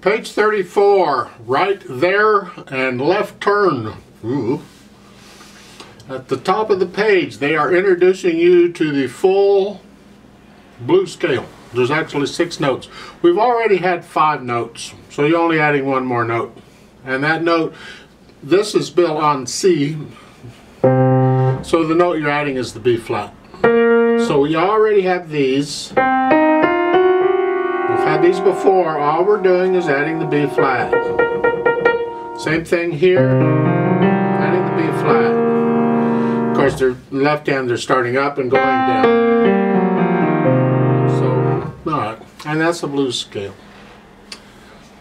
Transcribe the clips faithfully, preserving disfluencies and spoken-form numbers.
Page thirty-four, Right There and Left Turn. Ooh. At the top of the page, they are introducing you to the full blues scale. There's actually six notes. We've already had five notes, so you're only adding one more note. And that note, this is built on C, so the note you're adding is the B flat. So we already have these. We've had these before. All we're doing is adding the B flat. Same thing here, adding the B flat. Of course, their left hand, they're starting up and going down. So, all right. And that's a blues scale.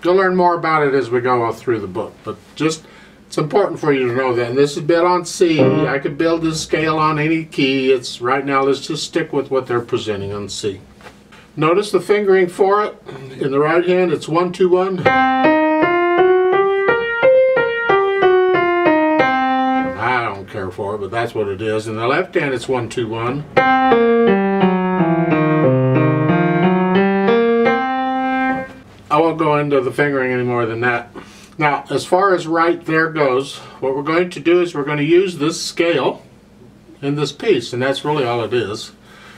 You'll learn more about it as we go through the book, but just it's important for you to know that. And this is built on C. I could build this scale on any key. It's right now, let's just stick with what they're presenting on C. Notice the fingering for it. In the right hand, it's one, two, one. I don't care for it, but that's what it is. In the left hand, it's one, two, one. I won't go into the fingering any more than that. Now, as far as Right There goes, what we're going to do is we're going to use this scale in this piece, and that's really all it is.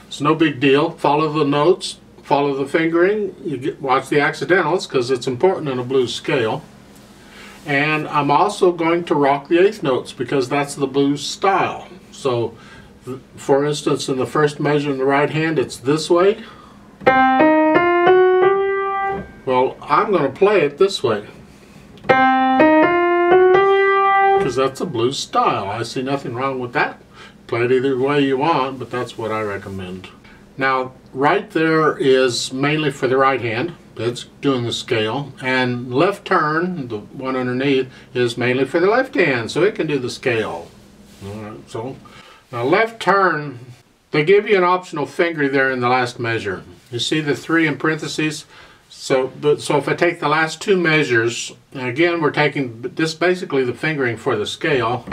It's no big deal. Follow the notes. Follow the fingering. You get, watch the accidentals because it's important in a blues scale. And I'm also going to rock the eighth notes because that's the blues style. So, for instance, in the first measure in the right hand, it's this way. Well, I'm going to play it this way because that's a blues style. I see nothing wrong with that. Play it either way you want, but that's what I recommend. Now, Right There is mainly for the right hand. It's doing the scale. And Left Turn, the one underneath, is mainly for the left hand, so it can do the scale. All right, so now Left Turn, they give you an optional finger there in the last measure. You see the three in parentheses? So, but, so if I take the last two measures, and again, we're taking this basically the fingering for the scale.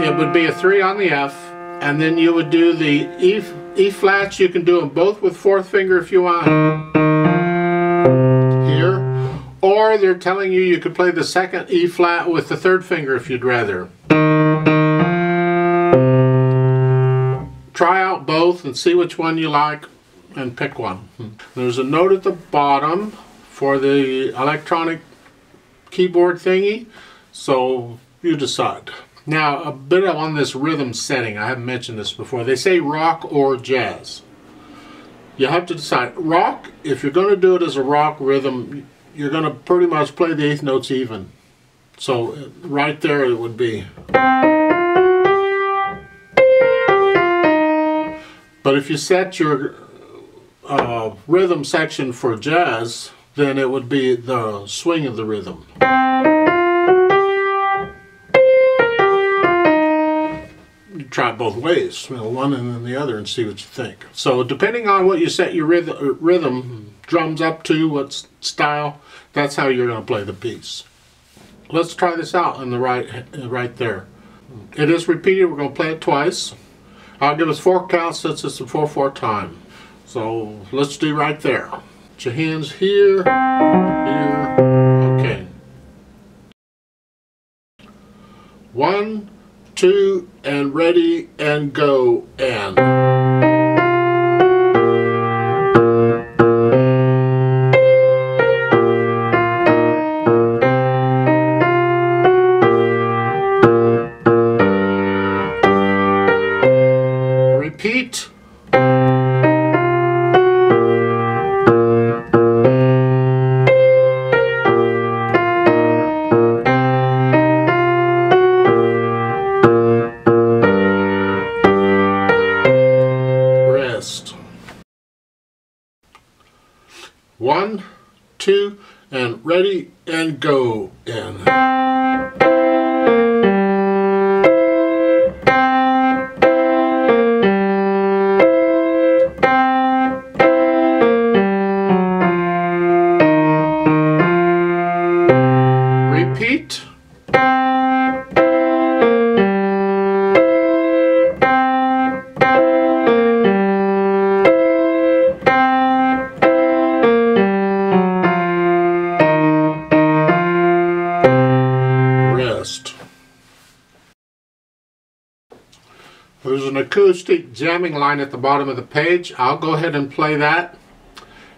It would be a three on the F, and then you would do the E, E flats. You can do them both with fourth finger if you want. Here. Or they're telling you you could play the second E flat with the third finger if you'd rather. Try out both and see which one you like and pick one. There's a note at the bottom for the electronic keyboard thingy, so you decide. Now, a bit on this rhythm setting, I haven't mentioned this before. They say rock or jazz. You have to decide. Rock, if you're going to do it as a rock rhythm, you're going to pretty much play the eighth notes even. So right there it would be. But if you set your uh, rhythm section for jazz, then it would be the swing of the rhythm. Try both ways, you know, one and then the other, and see what you think. So depending on what you set your rhythm, rhythm drums up to, what style, that's how you're going to play the piece. Let's try this out on the right, right there. It is repeated. We're going to play it twice. I'll give us four counts since it's a four four time. So let's do Right There. Put your hands here, here. Okay. One. Two, and ready, and go, and. Repeat. One, two, and ready, and go, and. Repeat. two acoustic jamming line at the bottom of the page. I'll go ahead and play that,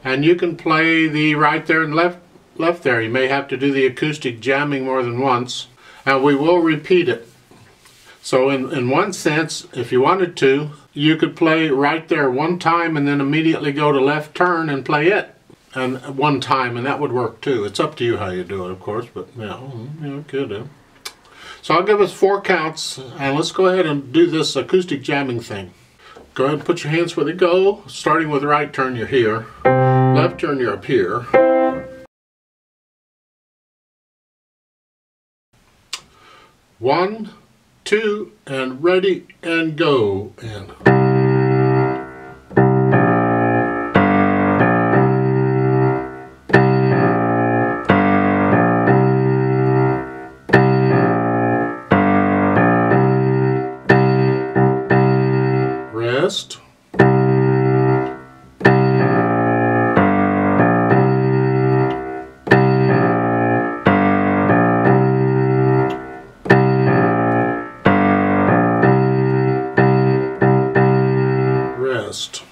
and you can play the right there and left left there. You may have to do the acoustic jamming more than once, and we will repeat it. So in, in one sense, if you wanted to, you could play right there one time and then immediately go to left turn and play it and one time, and that would work too. It's up to you how you do it, of course, but yeah, you could do. So I'll give us four counts, and let's go ahead and do this acoustic jamming thing. Go ahead and put your hands where they go, starting with right turn, you're here. Left turn, you're up here. One, two, and ready, and go. And rest. Rest.